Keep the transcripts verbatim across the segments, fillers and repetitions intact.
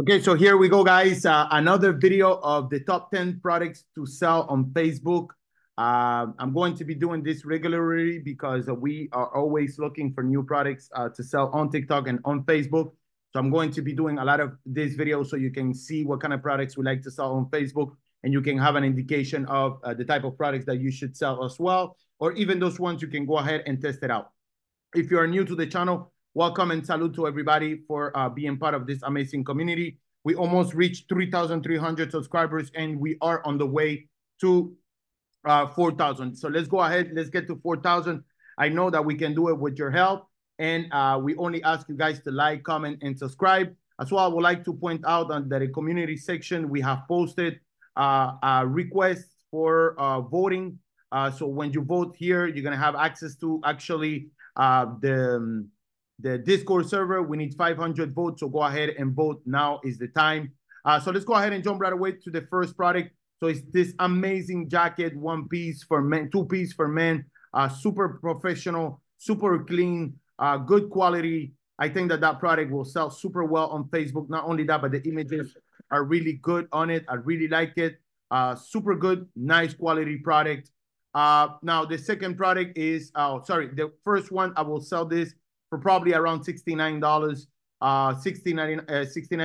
Okay, so here we go, guys. Uh, another video of the top ten products to sell on Facebook. Uh, I'm going to be doing this regularly because we are always looking for new products uh, to sell on TikTok and on Facebook. So I'm going to be doing a lot of these videos so you can see what kind of products we like to sell on Facebook, and you can have an indication of uh, the type of products that you should sell as well, or even those ones you can go ahead and test it out. If you are new to the channel, welcome and salute to everybody for uh, being part of this amazing community. We almost reached three thousand three hundred subscribers, and we are on the way to uh, four thousand. So let's go ahead. Let's get to four thousand. I know that we can do it with your help. And uh, we only ask you guys to like, comment, and subscribe. As well, I would like to point out that the community section, we have posted uh, a request for uh, voting. Uh, so when you vote here, you're going to have access to actually uh, the... Um, the Discord server. We need five hundred votes, so go ahead and vote. Now is the time. Uh, so let's go ahead and jump right away to the first product. So it's this amazing jacket, one piece for men, two piece for men, uh, super professional, super clean, uh, good quality. I think that that product will sell super well on Facebook. Not only that, but the images are really good on it. I really like it. Uh, super good, nice quality product. Uh, now the second product is, oh, sorry, the first one, I will sell this for probably around sixty-nine dollars, uh, sixty-nine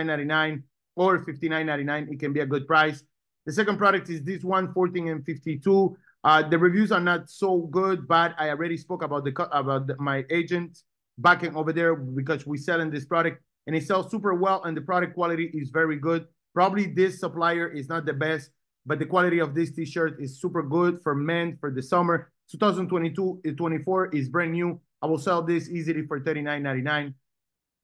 ninety-nine or fifty-nine ninety-nine. It can be a good price. The second product is this one, fourteen and fifty-two. Uh, the reviews are not so good, but I already spoke about the about the, my agent back and over there because we're selling this product, and it sells super well, and the product quality is very good. Probably this supplier is not the best, but the quality of this t-shirt is super good for men for the summer. twenty twenty-two twenty-four is brand new. I will sell this easily for thirty-nine ninety-nine.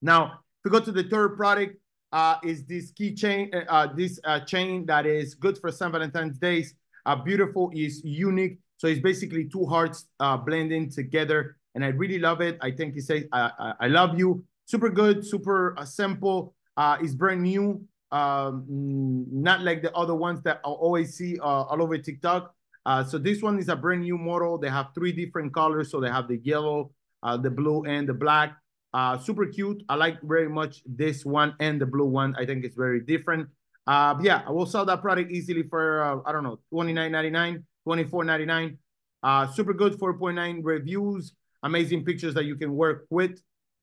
Now, if we go to the third product, uh, is this keychain, uh, this uh, chain that is good for Saint Valentine's Day. Uh, beautiful, is unique. So it's basically two hearts uh, blending together. And I really love it. I think it says, uh, I love you. Super good, super uh, simple. Uh, it's brand new. Um, not like the other ones that I always see uh, all over TikTok. Uh, so this one is a brand new model. They have three different colors. So they have the yellow, Uh, the blue, and the black. Uh, super cute. I like very much this one and the blue one. I think it's very different. Uh, yeah, I will sell that product easily for, uh, I don't know, twenty-nine ninety-nine, twenty-four ninety-nine. Uh, super good, four point nine reviews. Amazing pictures that you can work with.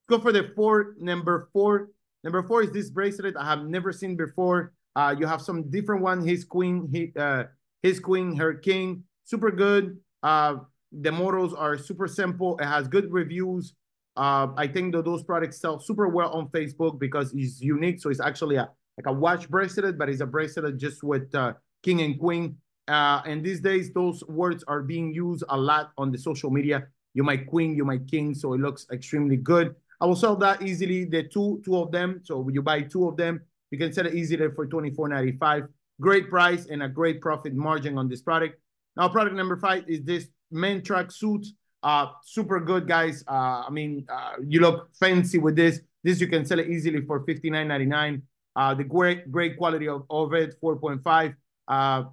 Go for the four, number four. Number four is this bracelet I have never seen before. Uh, you have some different one, his queen, he, uh, his queen, her king. Super good. Uh, The models are super simple. It has good reviews. Uh, I think that those products sell super well on Facebook because it's unique. So it's actually a, like a watch bracelet, but it's a bracelet just with uh, king and queen. Uh, and these days, those words are being used a lot on the social media. You might queen, you might king. So it looks extremely good. I will sell that easily. The two, two of them. So you buy two of them, you can sell it easily for twenty-four ninety-five. Great price and a great profit margin on this product. Now, product number five is this men track suits. Uh super good, guys. uh I mean, uh, you look fancy with this. This you can sell it easily for fifty-nine ninety-nine. Uh the great great quality of, of it, four point five. uh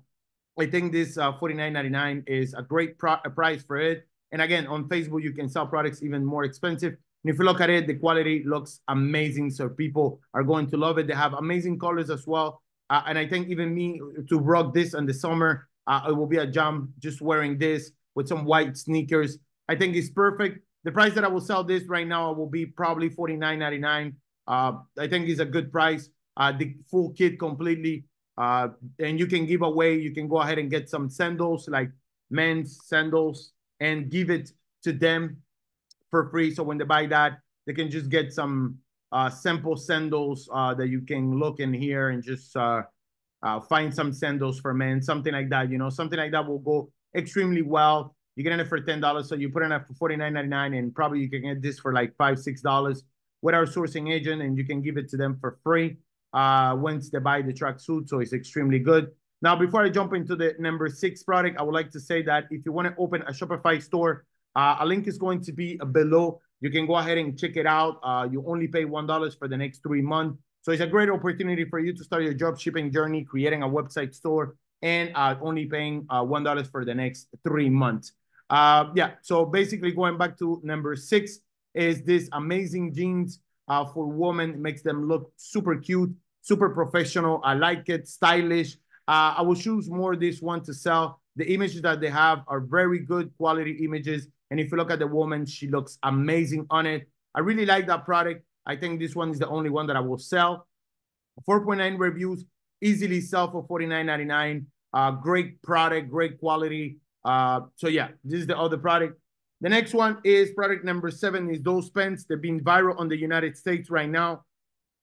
I think this uh forty-nine ninety-nine is a great pro a price for it. And again, on Facebook you can sell products even more expensive, and if you look at it, the quality looks amazing, so people are going to love it. They have amazing colors as well. Uh, and I think even me to rock this in the summer, uh, it will be a jump just wearing this with some white sneakers. I think it's perfect. The price that I will sell this right now will be probably forty-nine ninety-nine. Uh, I think it's a good price. Uh, the full kit completely. Uh, and you can give away, you can go ahead and get some sandals, like men's sandals, and give it to them for free. So when they buy that, they can just get some uh, simple sandals uh, that you can look in here and just uh, uh, find some sandals for men, something like that. You know, something like that will go extremely well. You get it for ten dollars, so you put it up for forty-nine ninety-nine, and probably you can get this for like five dollars, six dollars with our sourcing agent, and you can give it to them for free uh, once they buy the tracksuit, so it's extremely good. Now, before I jump into the number six product, I would like to say that if you want to open a Shopify store, uh, a link is going to be below. You can go ahead and check it out. Uh, you only pay one dollar for the next three months, so it's a great opportunity for you to start your job shipping journey, creating a website store, and uh, only paying uh, one dollar for the next three months. Uh, yeah, so basically going back to number six is this amazing jeans uh, for women. It makes them look super cute, super professional. I like it, stylish. Uh, I will choose more this one to sell. The images that they have are very good quality images. And if you look at the woman, she looks amazing on it. I really like that product. I think this one is the only one that I will sell. four point nine reviews, easily sell for forty-nine ninety-nine. Uh, great product, great quality. Uh, so yeah, this is the other product. The next one is product number seven is those pens. They've been viral on the United States right now.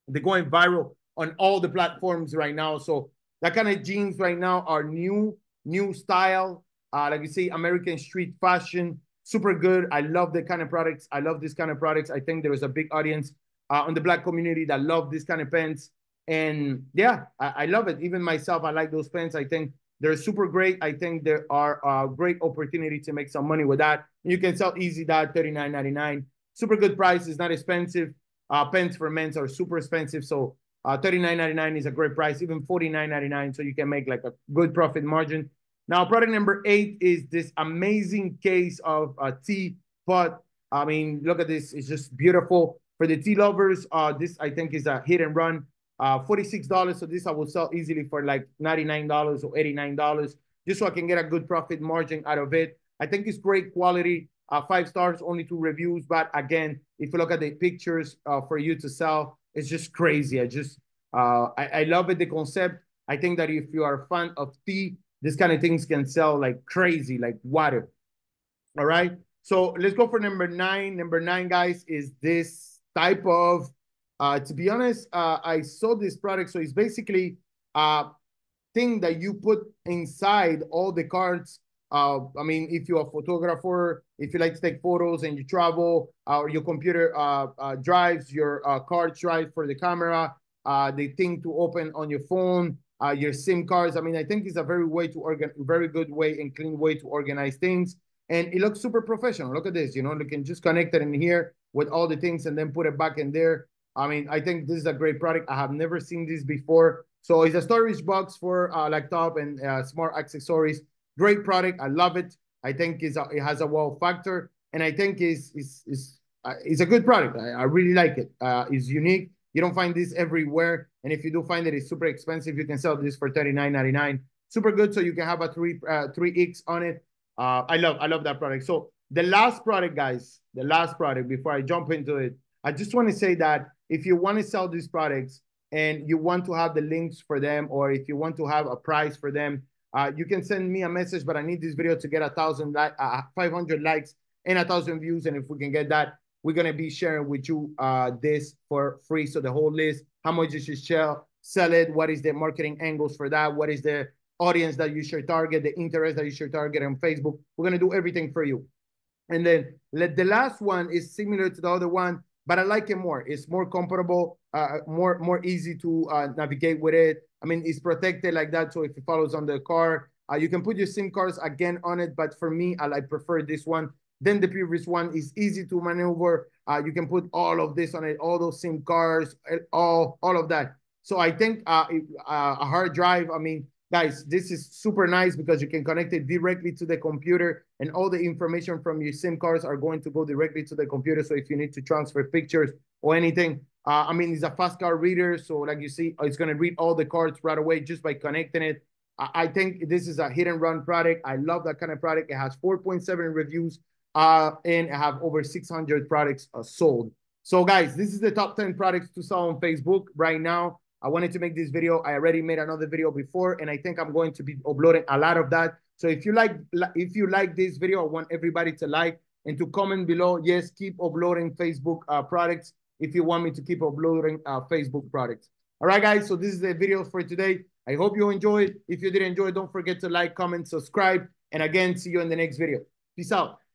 They're going viral on all the platforms right now. So that kind of jeans right now are new, new style. Uh, like you see, American street fashion, super good. I love the kind of products. I love this kind of products. I think there is a big audience uh, on the Black community that love this kind of pens. And yeah, I, I love it. Even myself, I like those pens. I think they're super great. I think there are a great opportunity to make some money with that. You can sell easy that thirty-nine ninety-nine. Super good price. It's not expensive. Uh, pens for men's are super expensive. So uh, thirty-nine ninety-nine is a great price, even forty-nine ninety-nine. So you can make like a good profit margin. Now, product number eight is this amazing case of a uh, tea pot. I mean, look at this. It's just beautiful. For the tea lovers, uh, this I think is a hit and run. Uh, forty-six dollars, so this I will sell easily for like ninety-nine dollars or eighty-nine dollars, just so I can get a good profit margin out of it. I think it's great quality, uh, five stars, only two reviews. But again, if you look at the pictures uh, for you to sell, it's just crazy. I just, uh, I, I love it, the concept. I think that if you are a fan of tea, this kind of things can sell like crazy, like water. All right, so let's go for number nine. Number nine, guys, is this type of Uh, to be honest, uh, I saw this product. So it's basically a thing that you put inside all the cards. Uh, I mean, if you're a photographer, if you like to take photos and you travel, uh, or your computer uh, uh, drives, your uh, card drive for the camera, uh, the thing to open on your phone, uh, your SIM cards. I mean, I think it's a very way to organ, very good way and clean way to organize things. And it looks super professional. Look at this, you know, you can just connect it in here with all the things and then put it back in there. I mean, I think this is a great product. I have never seen this before. So it's a storage box for uh, laptop and uh, smart accessories. Great product. I love it. I think it's a, it has a wow factor. And I think it's, it's, it's, uh, it's a good product. I, I really like it. Uh, it's unique. You don't find this everywhere. And if you do find it, it's super expensive. You can sell this for thirty-nine ninety-nine. Super good. So you can have a three, uh, three X on it. Uh, I love I love that product. So the last product, guys, the last product before I jump into it, I just want to say that if you want to sell these products and you want to have the links for them, or if you want to have a price for them, uh, you can send me a message, but I need this video to get a thousand, like uh, five hundred likes and a thousand views. And if we can get that, we're going to be sharing with you uh, this for free. So the whole list, how much you should sell, sell it. What is the marketing angles for that? What is the audience that you should target, the interest that you should target on Facebook? We're going to do everything for you. And then let, the last one is similar to the other one, but I like it more. It's more comfortable, uh, more more easy to uh, navigate with it. I mean, it's protected like that. So if it follows on the car, uh, you can put your SIM cards again on it. But for me, I like prefer this one. Then the previous one is easy to maneuver. Uh, you can put all of this on it, all those SIM cards, all, all of that. So I think uh, it, uh, a hard drive, I mean, guys, this is super nice because you can connect it directly to the computer and all the information from your SIM cards are going to go directly to the computer. So if you need to transfer pictures or anything, uh, I mean, it's a fast card reader. So like you see, it's going to read all the cards right away just by connecting it. I, I think this is a hit and run product. I love that kind of product. It has four point seven reviews uh, and I have over six hundred products uh, sold. So guys, this is the top ten products to sell on Facebook right now. I wanted to make this video. I already made another video before, and I think I'm going to be uploading a lot of that. So if you like, if you like this video, I want everybody to like and to comment below. Yes, keep uploading Facebook uh, products if you want me to keep uploading uh, Facebook products. All right, guys. So this is the video for today. I hope you enjoyed. If you did enjoy, don't forget to like, comment, subscribe, and again, see you in the next video. Peace out.